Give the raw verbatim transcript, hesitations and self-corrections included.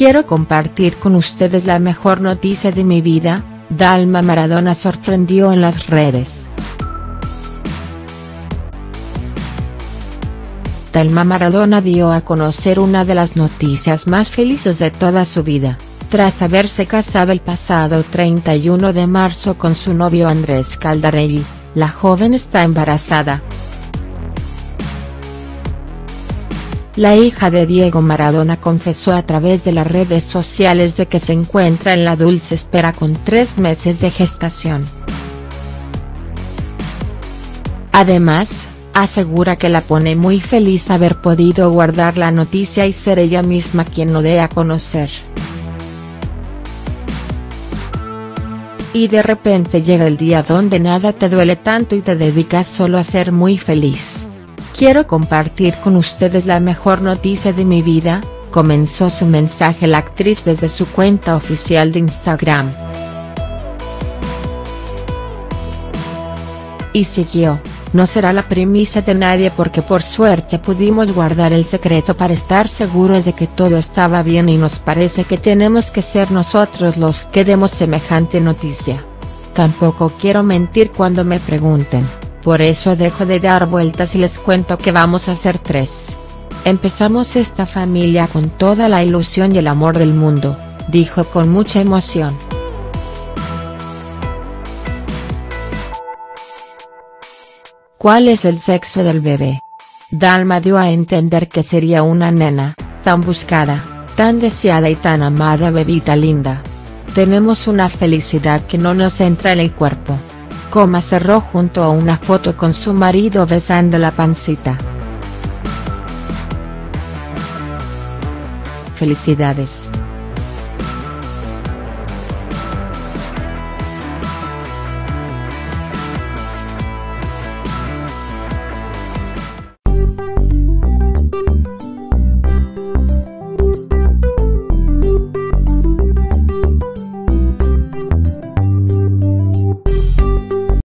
Quiero compartir con ustedes la mejor noticia de mi vida: Dalma Maradona sorprendió en las redes. Dalma Maradona dio a conocer una de las noticias más felices de toda su vida, tras haberse casado el pasado treinta y uno de marzo con su novio Andrés Caldarelli. La joven está embarazada. La hija de Diego Maradona confesó a través de las redes sociales de que se encuentra en la dulce espera con tres meses de gestación. Además, asegura que la pone muy feliz haber podido guardar la noticia y ser ella misma quien lo dé a conocer. Y de repente llega el día donde nada te duele tanto y te dedicas solo a ser muy feliz. Quiero compartir con ustedes la mejor noticia de mi vida, comenzó su mensaje la actriz desde su cuenta oficial de Instagram. Y siguió: no será la primicia de nadie porque por suerte pudimos guardar el secreto para estar seguros de que todo estaba bien, y nos parece que tenemos que ser nosotros los que demos semejante noticia. Tampoco quiero mentir cuando me pregunten, por eso dejo de dar vueltas y les cuento que vamos a ser tres. Empezamos esta familia con toda la ilusión y el amor del mundo, dijo con mucha emoción. ¿Cuál es el sexo del bebé? Dalma dio a entender que sería una nena, tan buscada, tan deseada y tan amada bebita linda. Tenemos una felicidad que no nos entra en el cuerpo. Coma cerró junto a una foto con su marido besando la pancita. Felicidades.